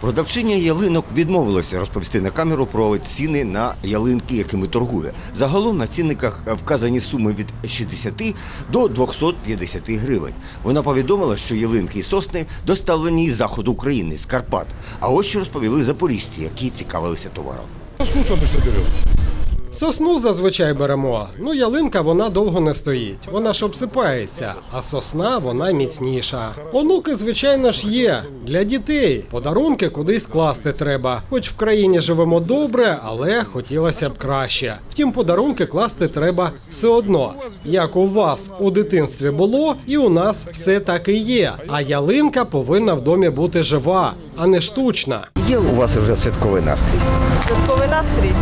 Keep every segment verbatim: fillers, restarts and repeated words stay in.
Продавчиня ялинок відмовилася розповісти на камеру про ціни на ялинки, якими торгує. Загалом на цінниках вказані суми від шістдесяти до двохсот п'ятдесяти гривень. Вона повідомила, що ялинки і сосни доставлені із заходу України, з Карпат. А ось що розповіли запоріжці, які цікавилися товаром. Сосну обично беремо. Сосну зазвичай беремо. Ну, ялинка, вона довго не стоїть. Вона ж обсипається. А сосна, вона міцніша. Онуки, звичайно ж, є. Для дітей. Подарунки кудись класти треба. Хоч в країні живемо добре, але хотілося б краще. Втім, подарунки класти треба все одно. Як у вас у дитинстві було, і у нас все так і є. А ялинка повинна в домі бути жива, а не штучна. Є у вас вже святковий настрій? Святковий настрій?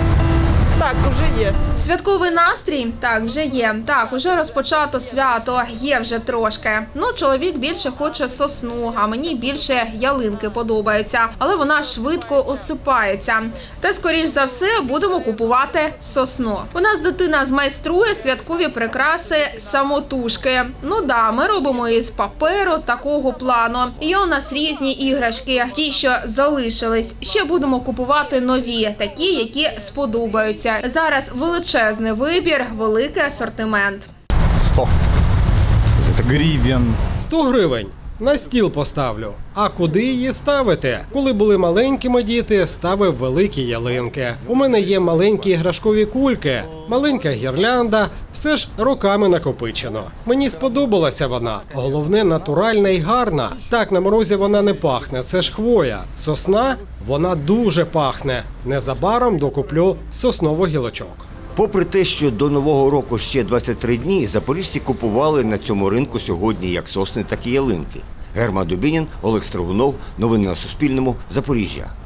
Так, вже є. Святковий настрій? Так, вже є. Так, вже розпочато свято, є вже трошки. Ну, чоловік більше хоче сосну, а мені більше ялинки подобаються. Але вона швидко осипається. Та, скоріш за все, будемо купувати сосну. У нас дитина змайструє святкові прикраси самотужки. Ну да, ми робимо із паперу такого плану. Є у нас різні іграшки, ті, що залишились. Ще будемо купувати нові, такі, які сподобаються. Зараз величезний вибір, великий асортимент. сто гривень. На стіл поставлю. А куди її ставити? Коли були маленькими діти, ставив великі ялинки. У мене є маленькі іграшкові кульки, маленька гірлянда. Все ж роками накопичено. Мені сподобалася вона. Головне, натуральна і гарна. Так, на морозі вона не пахне, це ж хвоя. Сосна, вона дуже пахне. Незабаром докуплю соснових гілочок. Попри те, що до Нового року ще двадцять три дні, запоріжці купували на цьому ринку сьогодні як сосни, так і ялинки. Герман Дубінін, Олег Строгунов. Новини на Суспільному. Запоріжжя.